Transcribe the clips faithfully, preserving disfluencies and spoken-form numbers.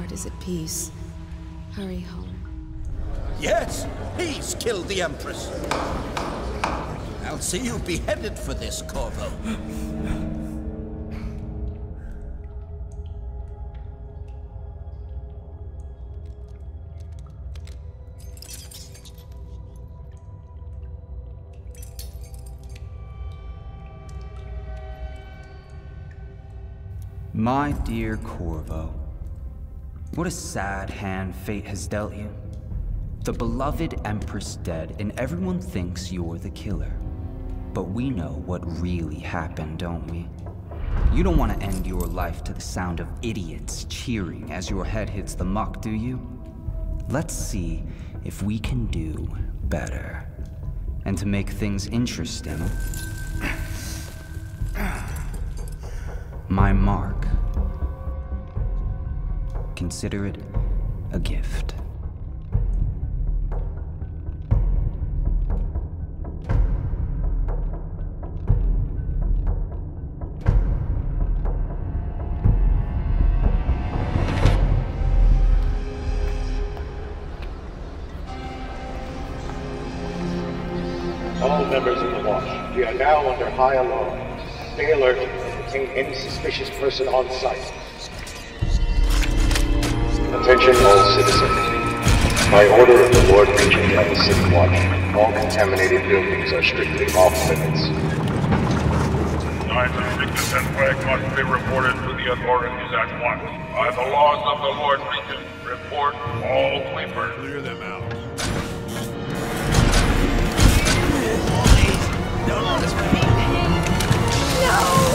heart is at peace. Hurry home. Yes, he's killed the Empress. I'll see you beheaded for this, Corvo. My dear Corvo, what a sad hand fate has dealt you. The beloved Empress dead, and everyone thinks you're the killer. But we know what really happened, don't we? You don't want to end your life to the sound of idiots cheering as your head hits the muck, do you? Let's see if we can do better. And to make things interesting, my mark. Consider it a gift. All members of the watch, we are now under high alert. Stay alert. Any suspicious person on site. Attention all citizens. By order of the Lord Regent and the City Watch, all contaminated buildings are strictly off limits. Signs of sickness and plague must be reported to the authorities at once. By the laws of the Lord Regent, report all sleepers. Clear them out. Don't let us be. No!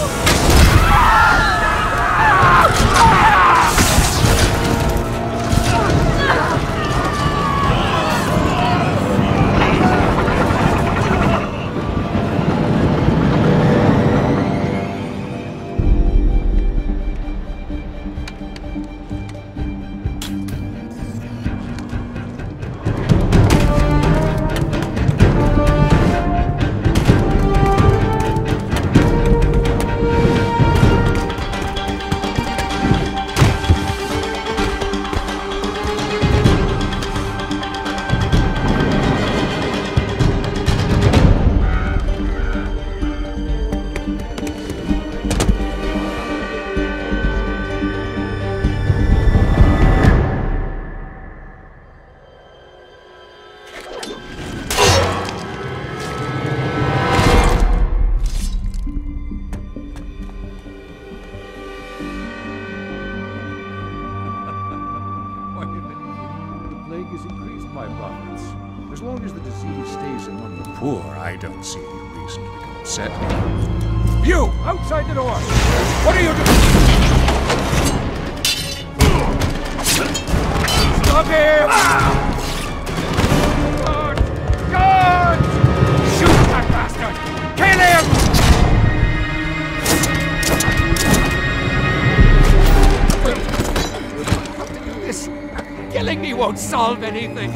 Solve anything.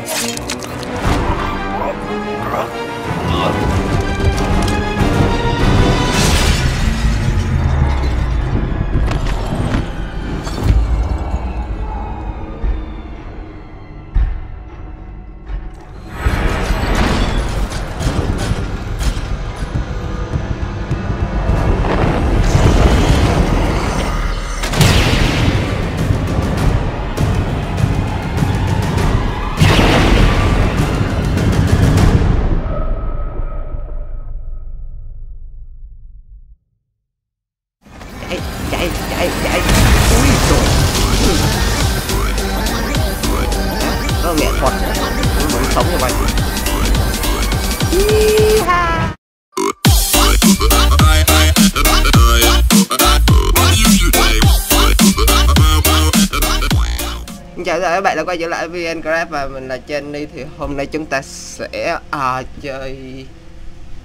Các bạn đã quay trở lại vê en Grab và mình là Jenny. Thì hôm nay chúng ta sẽ à, chơi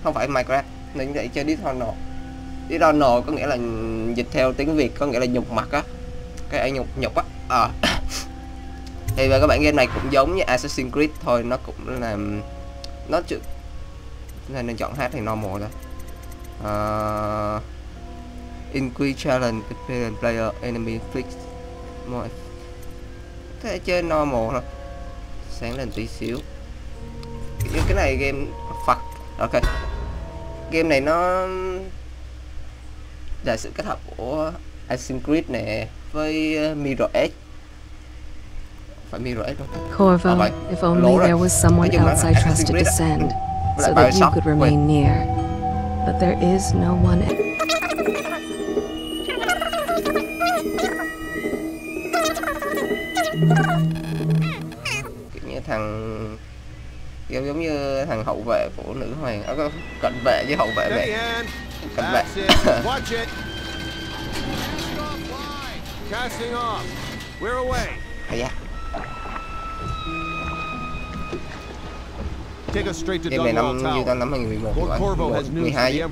không phải Minecraft, mình sẽ chơi Dishonored. Dishonored có nghĩa là dịch theo tiếng Việt có nghĩa là nhục mặt á, cái ai nhục nhục á. À. Thì và các bạn, game này cũng giống như Assassin's Creed thôi, nó cũng là nó chữ nên nên chọn hát thì normal thôi. Uh, Increase challenge player enemy fix more có thể chơi normal thôi. Sáng lên tí xíu. Như cái này game fuck. Ok. Game này nó là sự kết hợp của Assassin's Creed này với Mirror Edge. Phải Mirror Edge không? Corvo, à, if only there was someone else I trusted to send so that you could remain near. But there is no one else. Kiểu như thằng giống như thằng hậu vệ của nữ hoàng, à, cận vệ với hậu vệ vậy, cận vệ. Game này năm như ta năm hai nghìn mười một, mười hai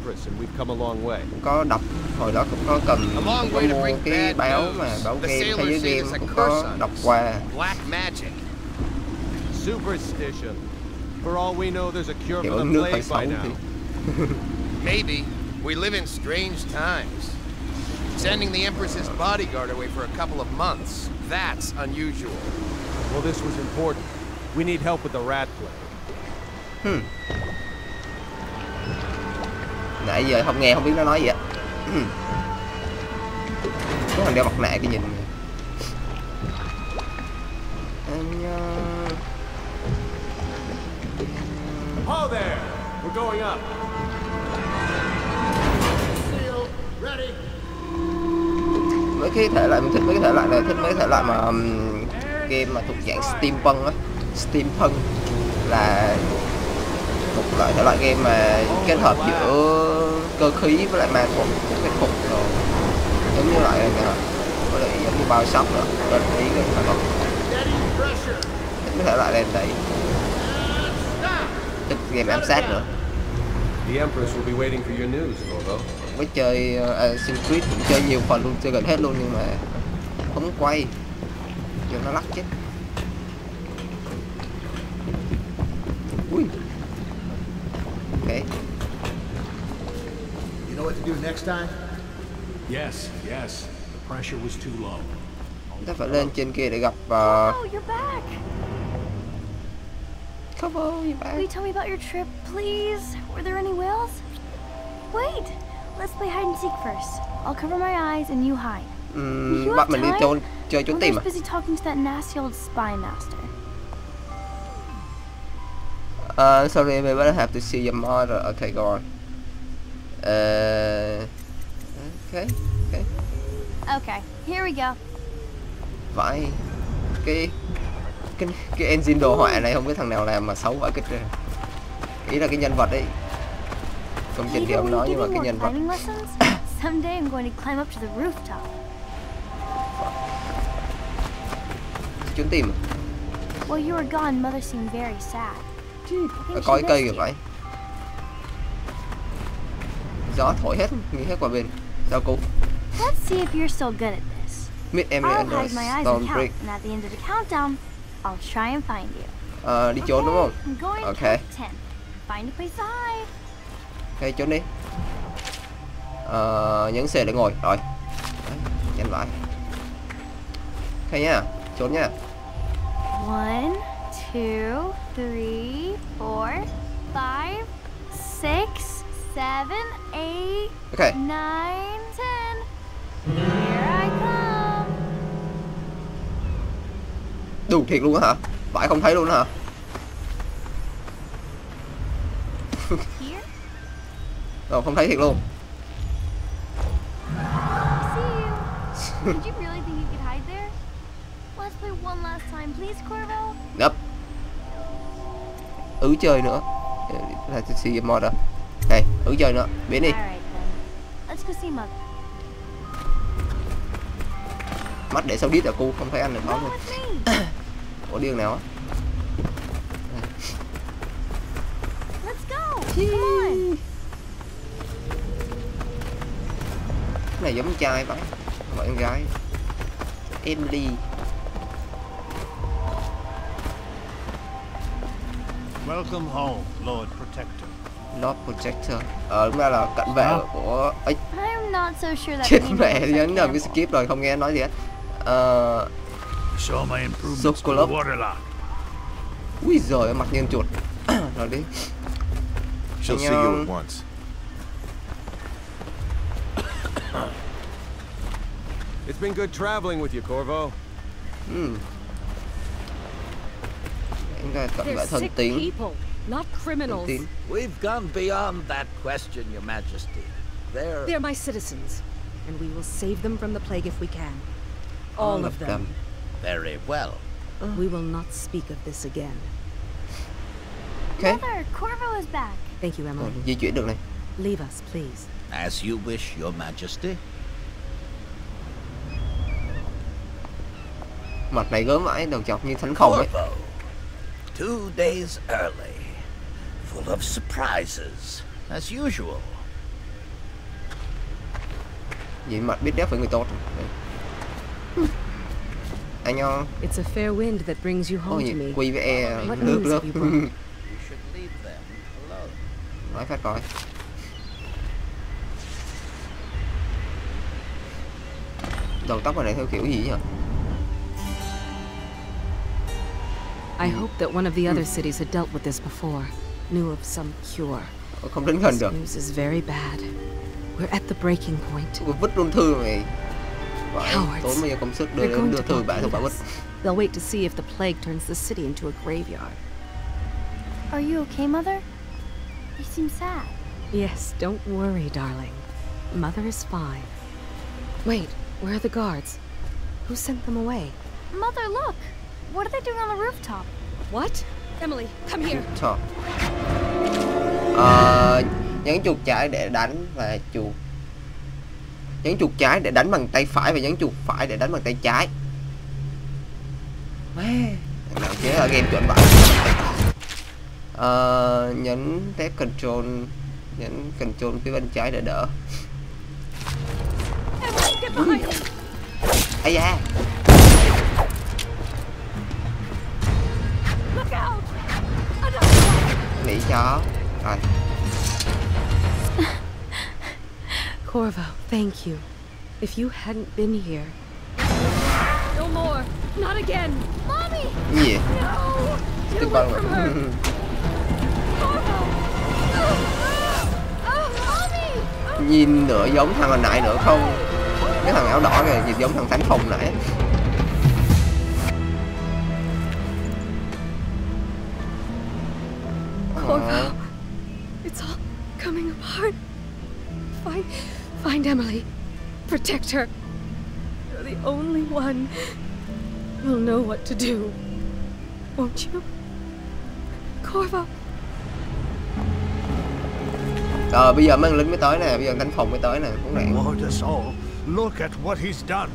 có đọc hồi đó, cũng có cần có mua cái báo mà báo game thế giới game cũng có đọc qua. Kiểu uống nước phải xấu thì. Maybe we live in strange times. Sending the Empress's bodyguard away for a couple of months. That's unusual. Well, this was important. We need help with the rat plague. Hmm. Nãy giờ không nghe, không biết nó nói gì á. Có thằng đeo mặt nạ cái nhìn. Anh. Hello there. We're going up. Mấy cái thể loại mình thích, mấy cái thể loại này thích, mấy cái thể loại mà um, game mà thuộc dạng Steam Punk á. Steam Punk là một loại thể loại game mà kết hợp giữa cơ khí với lại ma thuật, cái phục rồi giống như loại này nè, với lại giống như bao sóc nữa, rất ý người ta nói. Cái thể loại này đấy, thích game ám sát nữa. Mới chơi Assassin's Creed cũng chơi nhiều phần luôn, chơi gần hết luôn nhưng mà không quay, giờ nó lắc chết. Ui. Okay. You know what to do next time? Yes, yes. The pressure was too low. Ta phải lên trên kia để gặp. You're back. Come on, you're back. Will you tell me about your trip, please? Were there any whales? Wait. Let's play hide and seek first. I'll cover my eyes and you hide. Um, bắt mình đi trốn chơi trốn tìm à? I'm busy talking to that nasty old spy master. Uh, sorry, we will have to see your mother. Okay, go on. Uh, okay, okay. Okay, here we go. Vãi, cái cái cái engine đồ họa này không biết thằng nào làm mà xấu vãi cái. Ý là cái nhân vật ấy. Công trình thì ông nói nhưng mà cái nhân vật. Someday I'm going to climb up to the rooftop. Chúng tìm. Well, you were gone. Mother seemed very sad. Coi cây kìa vậy. Gió thổi hết, nghĩ hết qua bên. Sao cô? Let's see if you're still good at this. Meet Emily and the Storm Break. At the end of the countdown, I'll try and find you. Ờ, đi trốn đúng không? Okay. Find a place to hide. Okay, trốn đi. Ờ, nhấn C để ngồi. Rồi. Nhanh lại. Okay nha, trốn nha. One, two, three, four, five, six, seven, eight, okay. Nine, ten. Here I come. Đủ thiệt luôn hả? Vãi không thấy luôn hả? Đâu không thấy thiệt luôn. Nope. Ứ chơi nữa là see your mother. Này, ứ chơi nữa, biến đi. Mắt để sau đít là cu không thấy anh được báo luôn. Ủa điên nào á? Cái này giống trai vậy, gọi em gái. Emily. Welcome home, Lord Protector. Lord Protector. Ờ đúng ra là cận vệ của ấy. Chết mẹ nhấn nhầm cái skip rồi không nghe nói gì hết. Ờ Saw my improvements to the waterlock. Új zaj, már nem jól. Ready? She'll see you at once. It's been good traveling with you, Corvo. Hmm. They're sick people, not criminals. We've gone beyond that question, Your Majesty. They're... They're my citizens, and we will save them from the plague if we can. All, All of them. them. Very well. Uh. We will not speak of this again. Okay. Mother, Corvo is back. Thank you, Emily. Di chuyển được này. Leave us, please. As you wish, Your Majesty. Mặt mày gớm vãi, đầu chọc như thánh khổng ấy. Two days early, full of surprises, as usual. Vậy mặt biết đéo phải người tốt. Anh ơi. It's a fair wind that brings you home to me. Quỳ với e nước nước. Nói phát coi. Đầu tóc này theo kiểu gì vậy? I hope that one of the other cities had dealt with this before, knew of some cure. This news is very bad. We're at the breaking point. Cowards. They're going to blockade us. They'll wait to see if the plague turns the city into a graveyard. Are you okay, Mother? You seem sad. Yes, don't worry, darling. Mother is fine. Wait, where are the guards? Who sent them away? Mother, look! What are they doing on the rooftop? What? Emily, come here. Rooftop. Uh, nhấn chuột trái để đánh và chuột. Nhấn chuột trái để đánh bằng tay phải và nhấn chuột phải để đánh bằng tay trái. Mẹ, nào chế ở game chuẩn vậy. Uh, nhấn tap control, nhấn control phía bên trái để đỡ. Ây da. Corvo, thank you. If you hadn't been here. No more. Not again. Mommy. Yeah. No. Get away from her. Corvo. Oh, oh, mommy. Nhìn nữa giống thằng hồi nãy nữa không? Cái thằng áo đỏ kìa, nhìn giống thằng thánh khùng nãy. Corvo, it's all coming apart. Find, find Emily. Protect her. You're the only one who'll know what to do. Won't you? Corvo. Ờ, bây giờ mấy lính mới tới nè, bây giờ thánh phòng mới tới nè, cũng này. Lord us all, look at what he's done.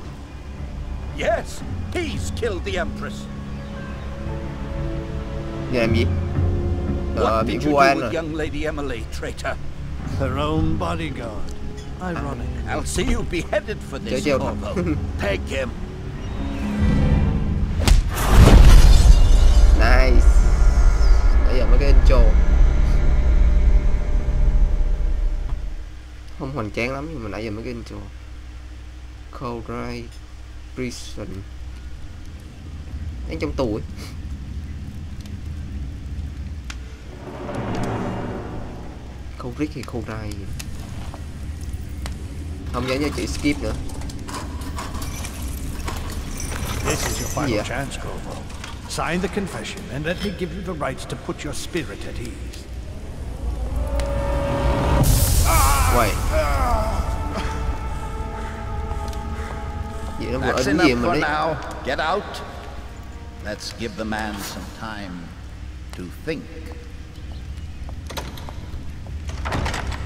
Yes, he's killed the Empress. Giờ làm gì? What did you do with young lady Emily, traitor? Her own bodyguard. Ironic. I'll see you beheaded for this, Corvo. Peg him. Nice. Bây giờ mới cái intro. Không hoành tráng lắm nhưng mà nãy giờ mới cái intro. Coldray Prison. Đang trong tù ấy. Khâu rít hay khâu rai gì. Không giống như chữ skip nữa. This is your final yeah. chance, Corvo. Sign the confession and let me give you the rights to put your spirit at ease. Wait. Vậy nó vừa ấn gì mình đấy. Get out. Let's give the man some time to think.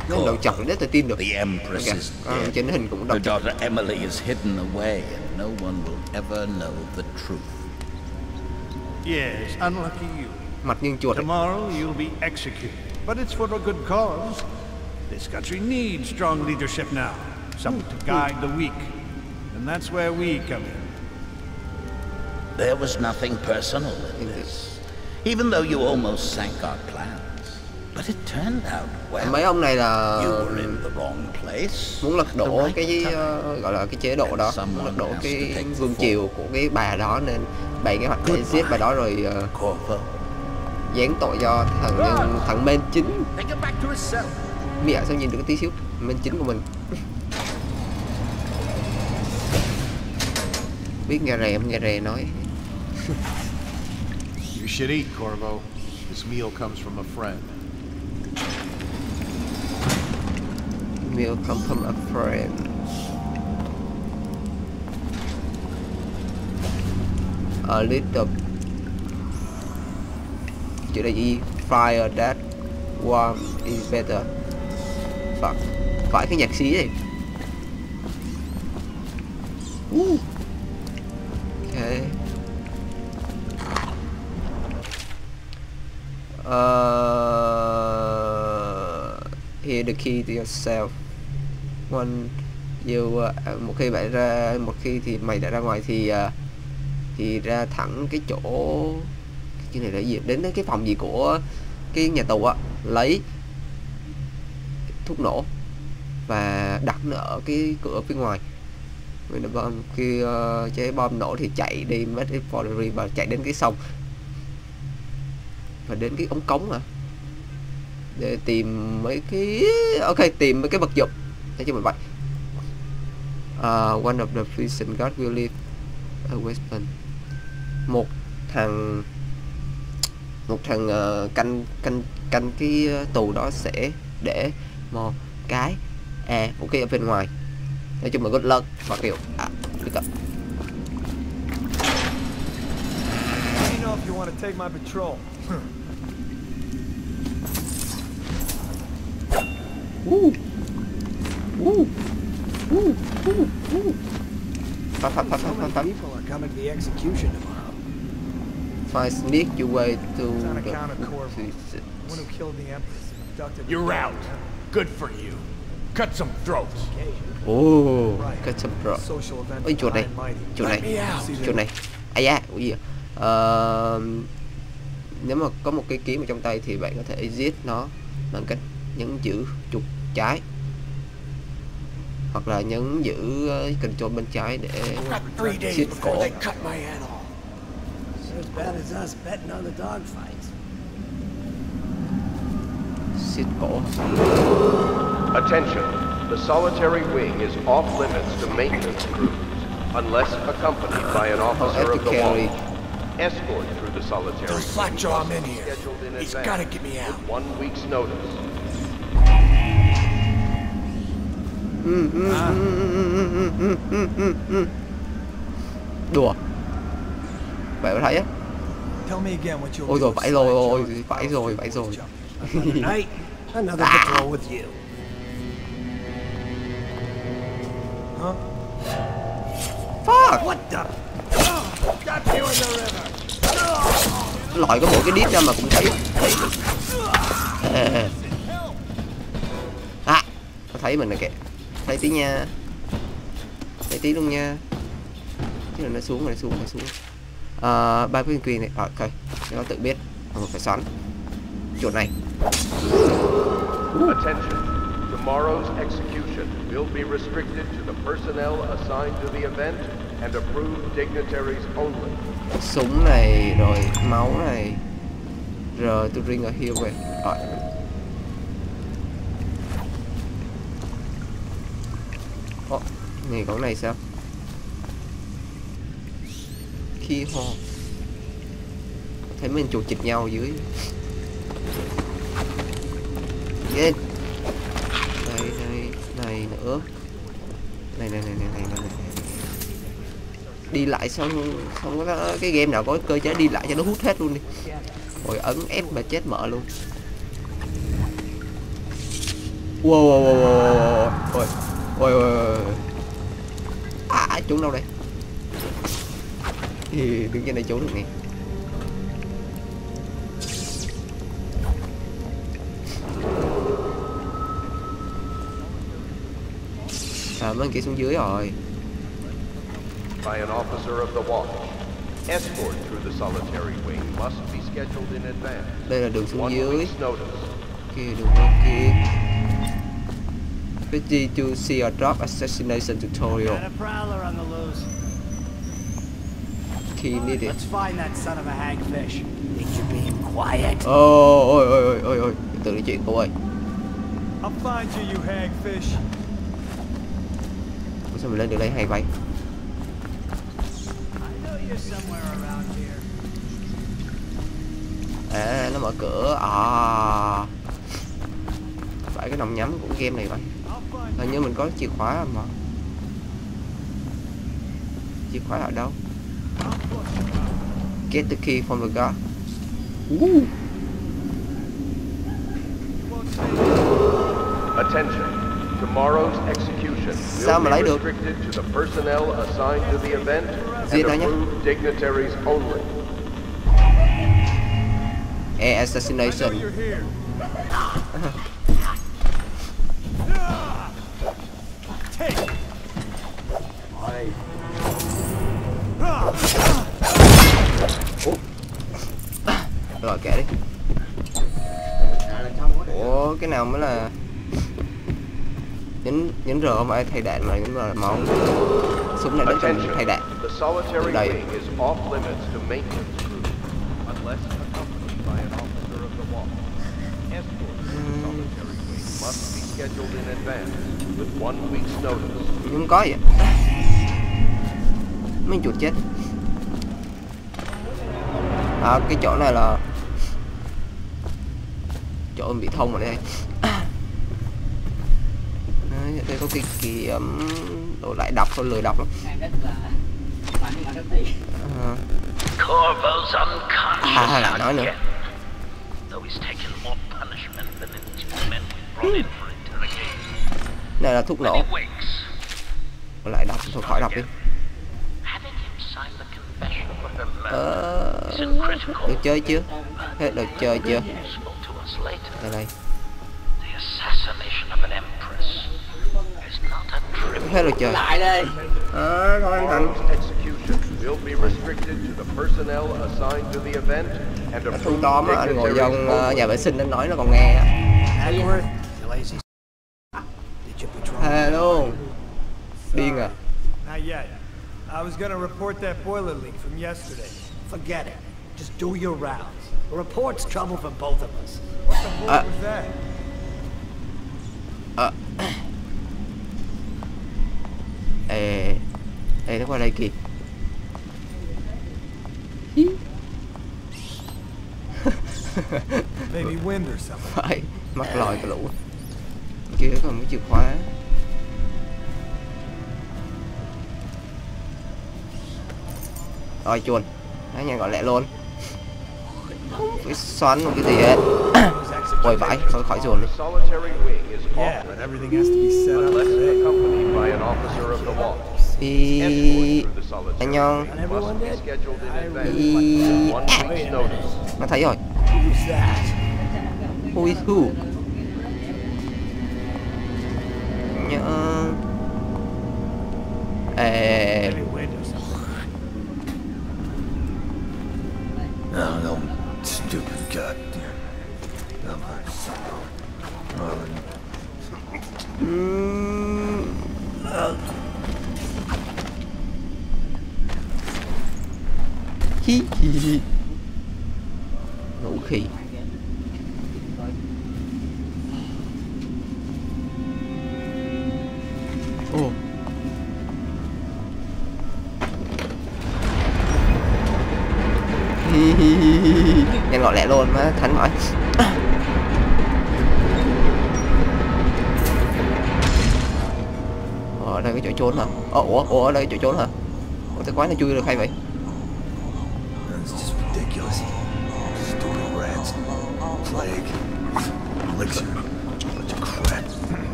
The Empress okay. is dead. Her daughter Emily is hidden away, and no one will ever know the truth. Yes, unlucky you. Tomorrow you'll be executed, but it's for a good cause. This country needs strong leadership now, something to guide the weak, and that's where we come in. There was nothing personal in this, even though you almost sank our plans. But it turned out well. Mấy ông này là muốn lật đổ cái uh, gọi là cái chế độ đó, muốn lật đổ cái vương triều của cái bà đó nên bày kế hoạch để giết bà đó rồi uh, dán tội cho thằng thằng main chính. Mẹ sao nhìn được tí xíu main chính của mình. Biết nghe rè em nghe rè nói. You should eat, Corvo. This meal comes from a friend. Meal comes from a friend. A little. Should I eat fire that warm is better? Fuck. Phải cái nhạc sĩ này. Woo. Okay. Uh, here the key to yourself. One, you uh, một khi bạn ra, một khi thì mày đã ra ngoài thì uh, thì ra thẳng cái chỗ cái này là gì, đến cái phòng gì của cái nhà tù á, lấy thuốc nổ và đặt nó ở cái cửa phía ngoài. Mình đã bom khi uh, chế bom nổ thì chạy đi mất cái forgery và chạy đến cái sông. Và đến cái ống cống hả? Để tìm mấy cái... Ok, tìm mấy cái vật dụng. Thế chứ mình vậy. Uh, one of the prison guards will leave a weapon. Một thằng... Một thằng uh, canh canh canh cái tù đó sẽ để một cái... À, một cái ở bên ngoài. Nói chung mình good luck và kiểu... À, được rồi. Woo! Woo! Woo! Woo! Woo! So many people are coming to the execution tomorrow. If I sneak your way to the one who killed the Empress and abducted. You're out. Good for you. Cut some throats. Oh, cut some throats. Ôi chuột này, chuột này, chuột này. Ai da, cái gì? Nếu mà có một cái kiếm ở trong tay thì bạn có thể giết nó bằng cách nhấn giữ trục trái hoặc là nhấn giữ control bên trái để siết cổ. Siết cổ. Attention, the solitary wing is off limits to maintenance crews unless accompanied by an officer of the law. Escort through the solitary. Don't slackjaw him in here. He's gotta get me out. One week's notice. Đùa. Bạn có thấy á? Ôi rồi phải rồi, ôi phải rồi, phải rồi. Fuck. What the? Loại có mỗi cái đít ra mà cũng thấy. À, nó thấy mình rồi kìa. Thấy tí nha. Thấy tí luôn nha. Chứ là nó xuống rồi, nó xuống rồi, xuống. À, ba quyền quyền này, à, ok. Nó tự biết, không phải xoắn. Chuột này. Attention. Tomorrow's execution will be restricted to the personnel assigned to the event and approved dignitaries only. Súng này rồi máu này rồi tôi ring ở hiêu về rồi. Ồ, này con này sao? Khi ho thấy mình chuột chịch nhau dưới. Lên. Đây đây này nữa. Này này này này này này. Đi lại xong xong đó, cái game nào có cơ chế đi lại cho nó hút hết luôn đi. Rồi ấn F mà chết mợ luôn. Wow wow wow wow. Ôi. Ôi ôi. À trốn đâu đây? Ê, đứng trên này trốn được nè. À mấy anh kia xuống dưới rồi. By an officer of the watch, escort through the solitary wing must be scheduled in advance. Đây là đường xuống dưới. walkie, the walkie. Pretty to see a drop assassination tutorial. Got a prowler on the loose. Key needed. Let's find that son of a hagfish. Think you're being quiet? Oh, oi, oi, oi, oi, tự nói chuyện thôi. I'll find you, you hagfish. Ủa sao mình lên được đây hay vậy? À, nó mở cửa. À, phải cái nòng nhắm của game này vậy. Hình như mình có chìa khóa mà. Chìa khóa ở đâu? Get the key from the guard. Woo. Attention. Tomorrow's execution will be restricted to the personnel assigned to the event and approved dignitaries only. Air assassination. Rồi kệ đi. Ủa cái nào mới là nhấn nhấn R mà ai thay đạn mà nhấn vào máu. Súng này để thay đạn. Đây. Không có vậy. Mấy chuột chết. À, cái chỗ này là chỗ bị thông rồi đây. Đấy, đây có cái kỳ um, đồ lại đọc thôi, lười đọc lắm. À, à là nói nữa. Này là thuốc nổ. Lại đọc thôi, khỏi đọc đi. Ờ... được chơi chưa? Hết được chơi chưa? Đây đây. Hết được chơi. Lại đây. Ờ, thôi anh Thành. Nó thun tóm á, anh ngồi trong nhà vệ sinh anh nói nó còn nghe á. Hello. Điên à. I was gonna report that boiler leak from yesterday. Forget it. Just do your rounds. A report's trouble for both of us. What the fuck uh, was that? Uh. Ê, ê, nó qua đây kìa. Maybe wind or something. Phải, mắc lòi cái lũ. Kia còn cái chìa khóa. Rồi chuồn. Đấy nhanh gọn lẹ luôn. Không phải xoắn một cái gì hết. Ôi vãi, thôi khỏi chuồn đi. Ý... anh nhông. Ý... nó thấy rồi. Ui hù. Nhớ... Ê... No, no, stupid goddamn number. Um, he he he. Okay. Oh. Nhanh gọn lẹ luôn mà Thánh hỏi. Ở đây cái chỗ trốn hả? Ồ, ủa, ủa, ở đây cái chỗ trốn hả? Ủa, cái quái này chui được hay vậy?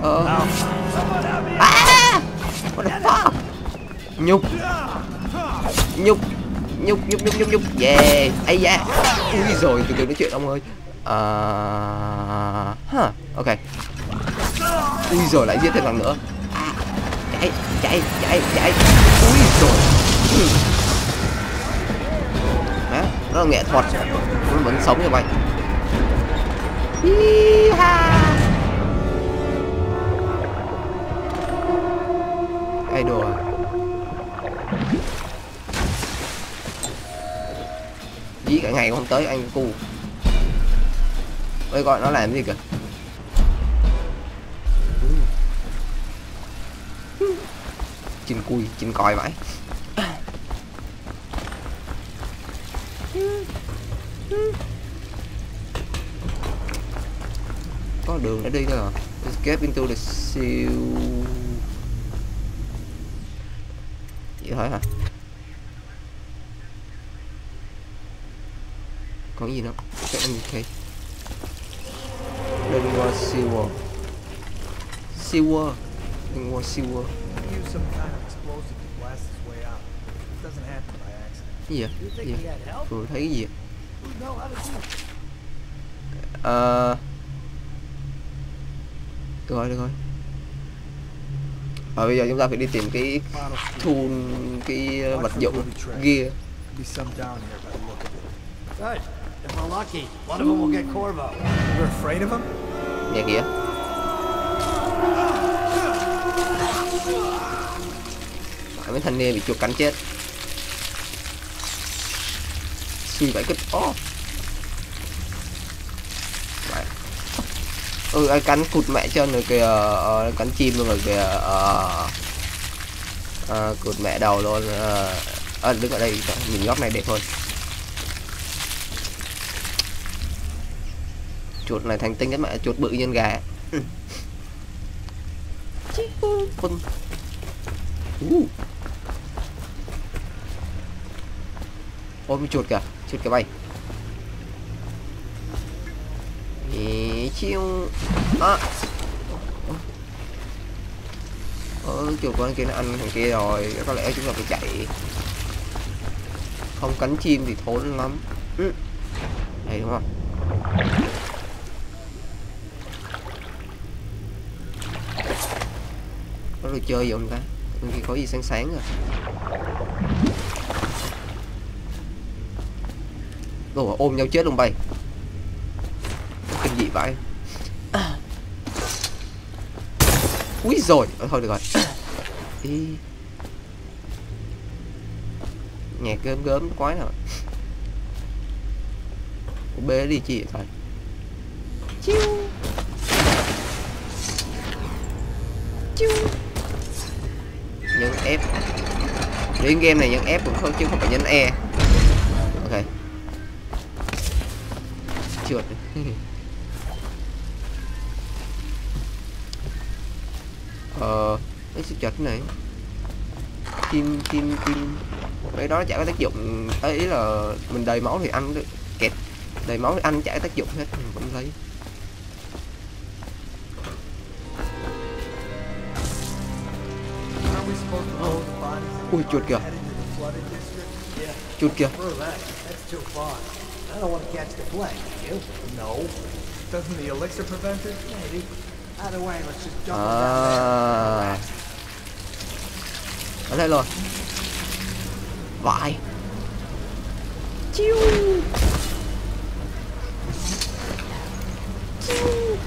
Ờ... à! What the fuck? Nhục. Nhục. Nhúc nhúc nhúc nhúc nhúc. Yeah. Ây da. Ui rồi, từ từ nói chuyện ông ơi. Ờ... Uh, huh. Ok. Ui rồi, lại giết thêm lần nữa. À, chạy, chạy, chạy, chạy. Ui rồi. Hả? Nó là nghệ thuật. Nó vẫn sống như vậy. Yee-haw! Ej dole. Giết cả ngày không tới anh cu. Ôi gọi nó làm gì kìa. Chim cui, chim còi vậy. Có đường để đi thôi à. Escape into the siêu. Vậy thôi hả? Còn gì nữa? Cái em Dunwall Tower. Sewer. Dunwall Tower. Gì vậy? Gì vậy? Vừa thấy cái gì vậy? Ờ... Uh, được rồi, được rồi. Và bây giờ chúng ta phải đi tìm cái tool, cái vật dụng gear. Nhạc kìa. Mấy thanh niên bị chuột cắn chết. Suy vậy cái... Ồ! Oh. Ừ, ai cắn cụt mẹ chân rồi kìa, uh, cắn chim luôn rồi kìa. uh, uh, Cụt mẹ đầu luôn. Ờ, uh, uh, đứng ở đây, nhìn góc này đẹp hơn. Chuột này thành tinh các mẹ, chuột bự nhân gà. Con... Uh. Ôm chuột kìa, chuột kìa bay. Ý chiêu. Ơ chuột con kia nó ăn thằng kia rồi, có lẽ chúng ta phải chạy. Không cắn chim thì thốn lắm. Ừ. Đấy đúng không? Có đồ chơi gì không ta? Bên kia có gì sáng sáng rồi. Ủa, ôm nhau chết luôn bay. Kinh dị vậy. À. Úi rồi, à, thôi được rồi. Đi. Nhẹ gớm gớm quái nào. Bê đi chị thôi. Chiu. Chiu. Nhấn F. Đến game này nhấn F cũng không chứ không phải nhấn E. Ok. Chuột. Ờ, cái chuột này. Tim tim tim. Cái đó chả có tác dụng, ý là mình đầy máu thì ăn kẹt. Đầy máu thì ăn chả có tác dụng hết, mình vẫn lấy. Ui chuột kìa. Chuột kìa. I don't want to catch the plague, do you? No. Doesn't the elixir prevent it? Maybe. Either way, let's just jump down there. Ở đây rồi. Vãi. Chiu. Chiu.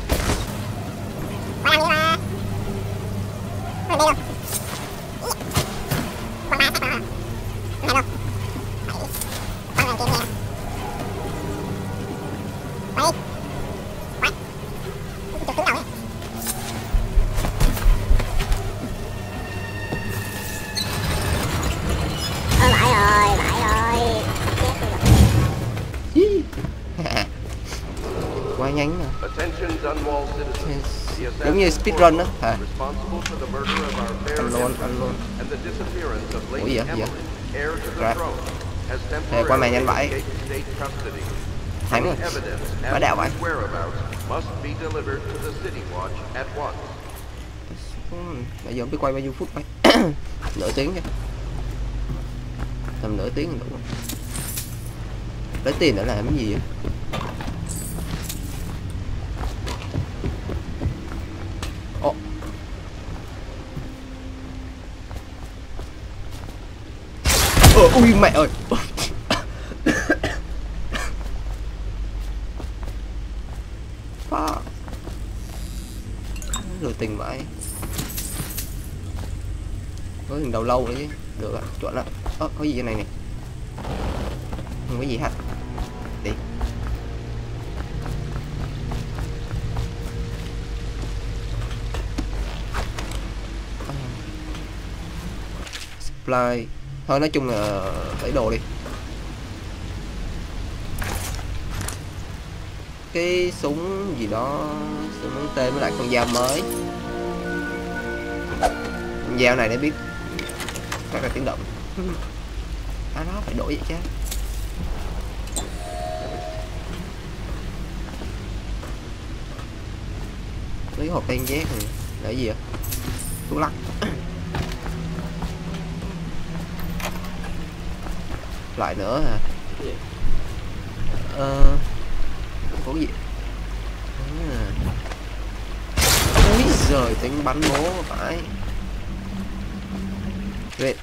Giống như speedrun đó hả? Ăn luôn, ăn luôn. Ủa gì vậy? Gì vậy? Crap. Để qua mày nhanh vãi. Thắng rồi. Bá đạo vậy. Bây giờ không biết quay bao nhiêu phút vậy. Nửa tiếng nha. Tầm nửa tiếng nữa. Lấy tiền để làm cái gì vậy? Ui mẹ ơi. tình mãi. Có hình đầu lâu nữa chứ. Được ạ, chuẩn ạ. Ơ, có gì trên này nè? Không có gì hết. Đi. Supply. Thôi nói chung là lấy đồ đi. Cái súng gì đó, súng tên với lại con dao mới. Con dao này để biết các là tiếng động. À nó phải đổi vậy chứ. Lấy hộp tên giác này để gì ạ? Thuốc lắc. Lại nữa hả? Ờ à, có gì à. Úi giời, tính bắn bố phải. Wait.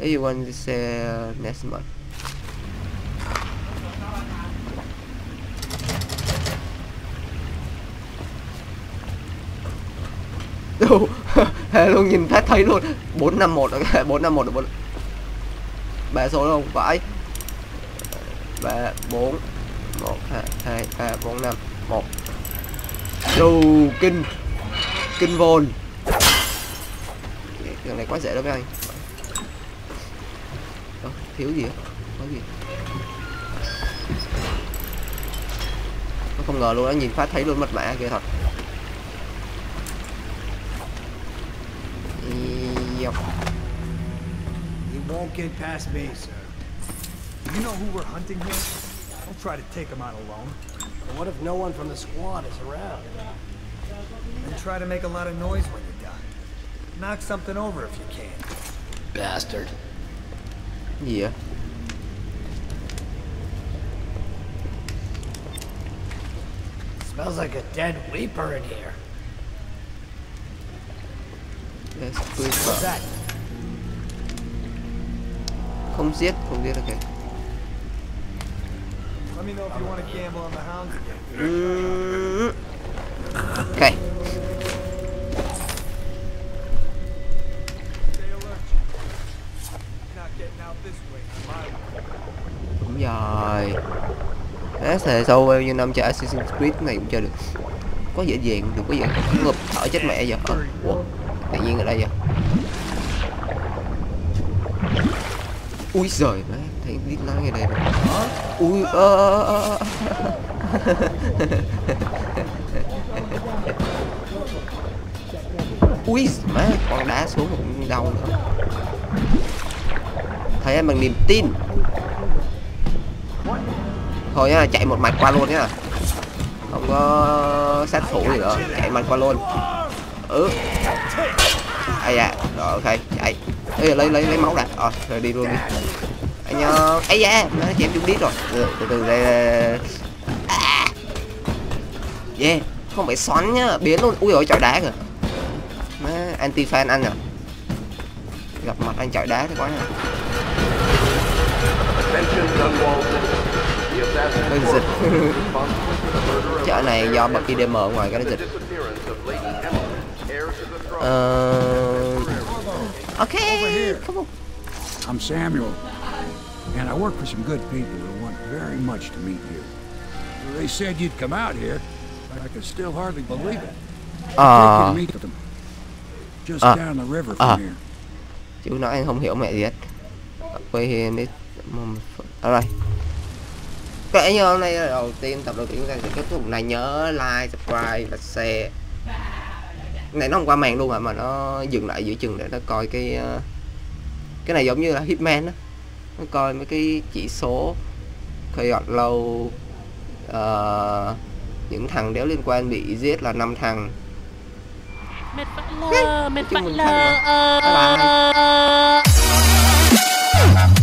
You want to say next month? Đâu, luôn nhìn thấy thấy luôn. bốn năm một rồi, bốn năm một rồi. Ba số đâu phải. ba bốn một hai hai ba bốn năm một. Dù kinh kinh vồn. Cái này quá dễ đó mấy anh. Đó, thiếu gì đó? Có gì? Nó không ngờ luôn, nó nhìn phát thấy luôn mật mã kìa thật. Yep. You won't get past me, sir. You know who we're hunting here? Don't try to take them out alone. But what if no one from the squad is around? Then try to make a lot of noise when you're done. Knock something over if you can. Bastard. Yeah. Smells like a dead weeper in here. Yes, please. What's that? Không giết, không giết, okay. Let me know if you want to gamble on the hound again. Okay. Đúng rồi. Thế sau bao nhiêu năm chơi Assassin's Creed này cũng chơi được. Có dễ dàng, đừng có dễ ngập thở chết mẹ giờ. Ờ, ủa, tự nhiên ở đây vậy. Úi giời, thấy đít nó ngay đây rồi. Úi ơ. Úi má, con đá xuống cũng đau nữa. Thấy em bằng niềm tin. Thôi nhá, chạy một mạch qua luôn nhá. Không có sát thủ gì nữa, chạy mạch qua luôn. Ừ. Ai da, rồi ok, chạy. Ê, lấy lấy lấy máu đã. Ờ, rồi đi luôn đi. Anh nhớ. Ấy da, nó chém chúng đít rồi. Từ từ, từ đây. À. Yeah, không phải xoắn nhá, biến luôn. Ui giời, chọi đá kìa. Má anti fan anh à. Gặp mặt anh chọi đá thế quá nha. Ôi dịch. Chợ này do bật i đê em ngoài cái nó dịch. Ờ... Ok, come on. I'm Samuel, and I work for some good people who want very much to meet you. They said you'd come out here, but I could still hardly believe it. Ah. Uh, Just uh, down the river from uh. here. Chú nói anh không hiểu mẹ gì hết. Quay hiền đi. Ở đây. Kể như hôm nay đầu tiên tập đầu tiên chúng ta sẽ kết thúc này, nhớ like, subscribe và share. Này nó không qua màn luôn mà mà nó dừng lại giữa chừng để nó coi cái cái này giống như là Hitman đó. Nó coi mấy cái chỉ số khởi gọt lâu, uh, những thằng đéo liên quan bị giết là năm thằng. Mệt bắt lơ, mệt bắt lơ.